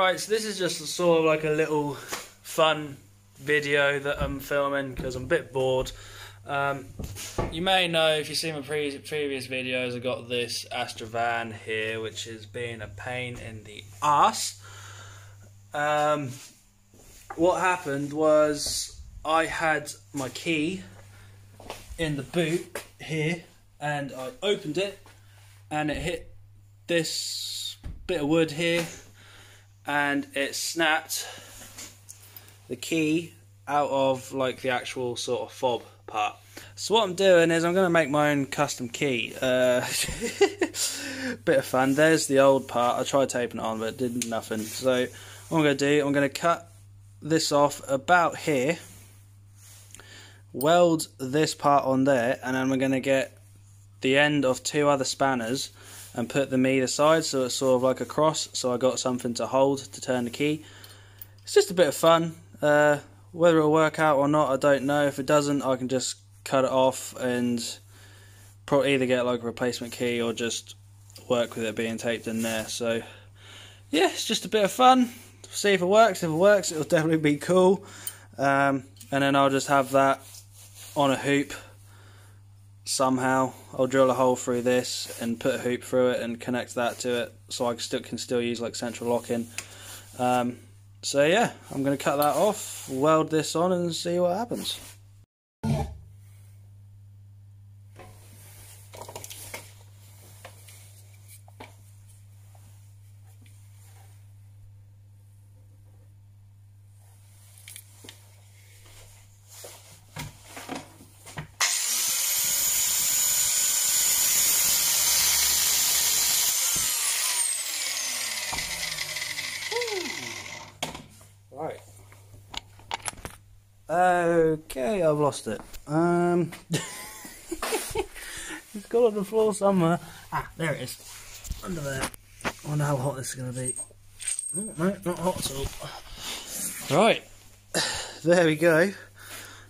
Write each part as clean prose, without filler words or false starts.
Right, so this is just sort of like a little fun video that I'm filming because I'm a bit bored. You may know, if you've seen my previous videos, I got this Astrovan here, which is being a pain in the ass. What happened was I had my key in the boot here, and I opened it, and it hit this bit of wood here, and it snapped the key out of like the actual sort of fob part. So what I'm doing is I'm going to make my own custom key. Bit of fun. There's the old part. I tried taping it on, but it did nothing. So what I'm going to do, I'm going to cut this off about here, weld this part on there, and then we're going to get the end of two other spanners and put them either side, so it's sort of like a cross, so I got something to hold to turn the key. It's just a bit of fun. Whether it'll work out or not, I don't know. If it doesn't, I can just cut it off and probably either get like a replacement key or just work with it being taped in there. So yeah, it's just a bit of fun. See if it works. If it works, it'll definitely be cool. And then I'll just have that on a hoop somehow. I'll drill a hole through this and put a hoop through it and connect that to it, so I can still use like central locking. So yeah, I'm going to cut that off, weld this on, and see what happens. Right. Okay, I've lost it. It's got on the floor somewhere. Ah, there it is. Under there. I wonder how hot this is going to be. Oh, no, not hot at all. Right. There we go.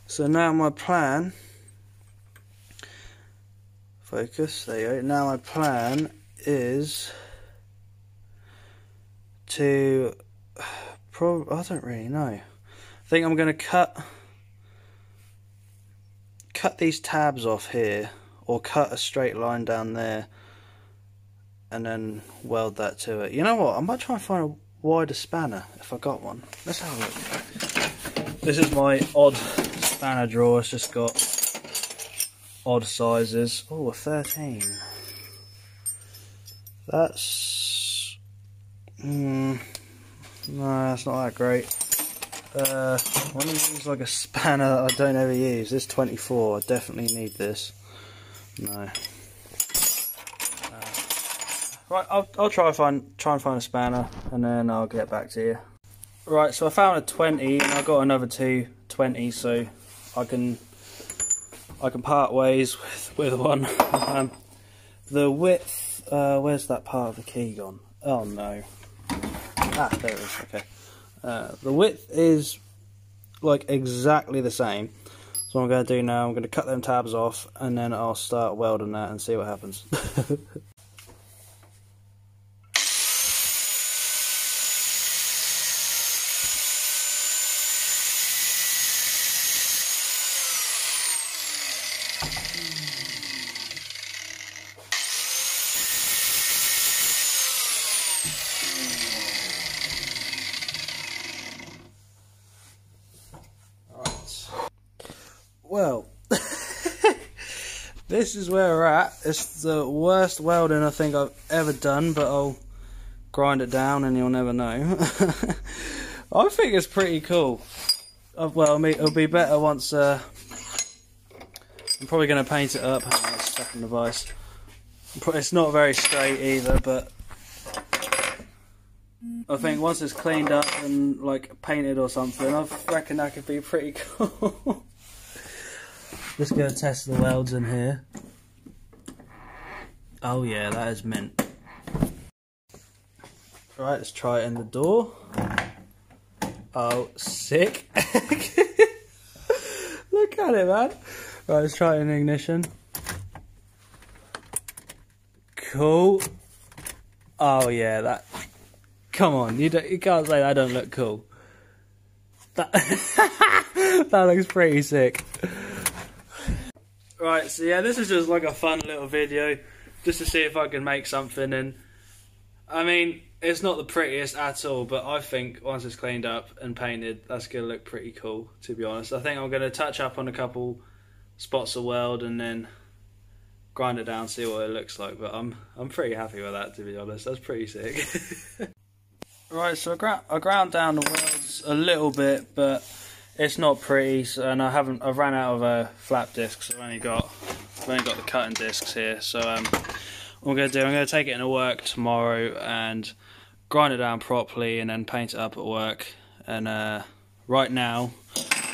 So now my plan... Focus, there you go. Now my plan is... to... I don't really know. I think I'm going to cut these tabs off here, or cut a straight line down there and then weld that to it. You know what, I might try and find a wider spanner if I got one. Let's have a look. This is my odd spanner drawer. It's just got odd sizes. Oh, a 13. That's... no, that's not that great. One of these is like a spanner that I don't ever use. This 24, I definitely need this. No. Right, I'll try and find a spanner, and then I'll get back to you. Right, so I found a 20, and I got another two 20s, so I can part ways with one. The width. Where's that part of the key gone? Oh no. Ah, there it is, okay. The width is like exactly the same. So what I'm going to do now, I'm going to cut them tabs off, and then I'll start welding that and see what happens. Well, this is where we're at. It's the worst welding I think I've ever done, but I'll grind it down and you'll never know. I think it's pretty cool. Well, I mean, it'll be better once... I'm probably going to paint it up. Hang on, that's the second device. It's not very straight either, but... I think once it's cleaned up and like painted or something, I reckon that could be pretty cool. Just going to test the welds in here. Oh yeah, that is mint. Right, let's try it in the door. Oh, sick. Look at it, man. Right, let's try it in the ignition. Cool. Oh yeah, that... Come on, you can't say that don't look cool. That that looks pretty sick. Right, so yeah, this is just like a fun little video, just to see if I can make something. And I mean, it's not the prettiest at all, but I think once it's cleaned up and painted, that's going to look pretty cool, to be honest. I think I'm going to touch up on a couple spots of weld and then grind it down, see what it looks like. But I'm pretty happy with that, to be honest. That's pretty sick. Right, so I ground down the welds a little bit, but it's not pretty, and I've ran out of flap discs. I've only got the cutting discs here, so I'm going to take it into work tomorrow and grind it down properly and then paint it up at work. And right now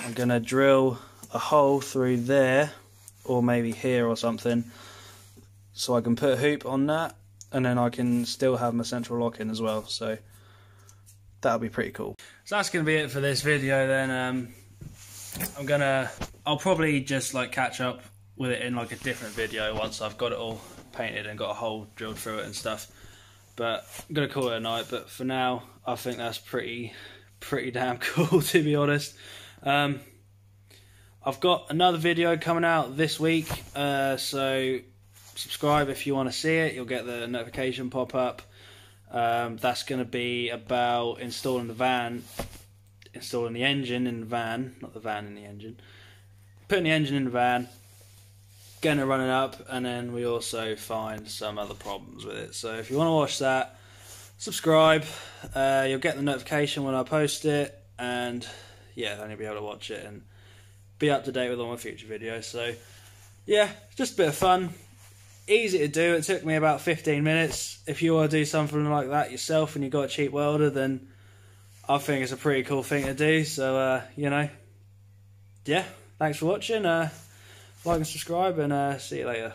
I'm going to drill a hole through there, or maybe here or something, so I can put a hoop on that, and then I can still have my central lock in as well, so that'll be pretty cool. So that's going to be it for this video then. I'll probably just like catch up with it in like a different video once I've got it all painted and got a hole drilled through it and stuff, but I'm gonna call it a night. But for now, I think that's pretty damn cool, to be honest. I've got another video coming out this week, so subscribe if you want to see it. You'll get the notification pop up. That's gonna be about installing the engine in the van, not the van in the engine, putting the engine in the van, going to run it up, and then we also find some other problems with it. So if you want to watch that, subscribe. You'll get the notification when I post it, and yeah, then you'll be able to watch it and be up to date with all my future videos. So yeah, just a bit of fun, easy to do. It took me about 15 minutes. If you want to do something like that yourself and you've got a cheap welder, then I think it's a pretty cool thing to do. So yeah, thanks for watching. Like and subscribe, and see you later.